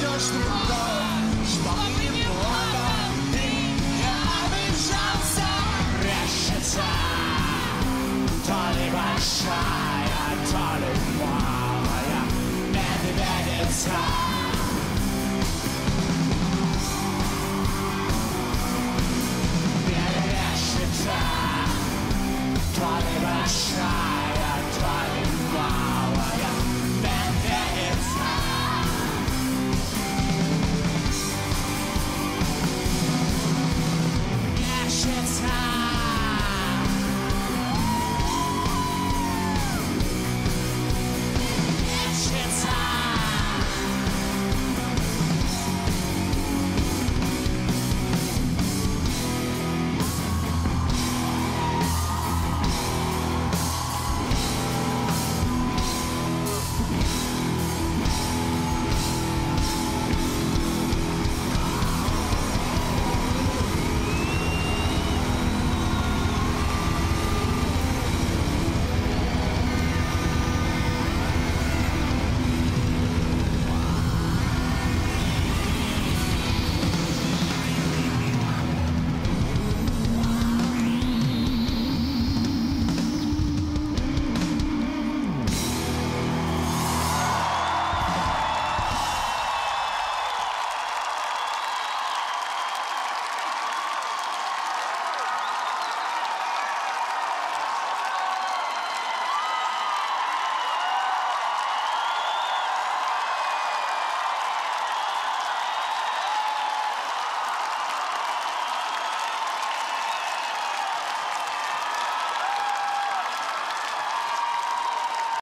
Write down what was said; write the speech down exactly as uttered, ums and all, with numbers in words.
Let's go.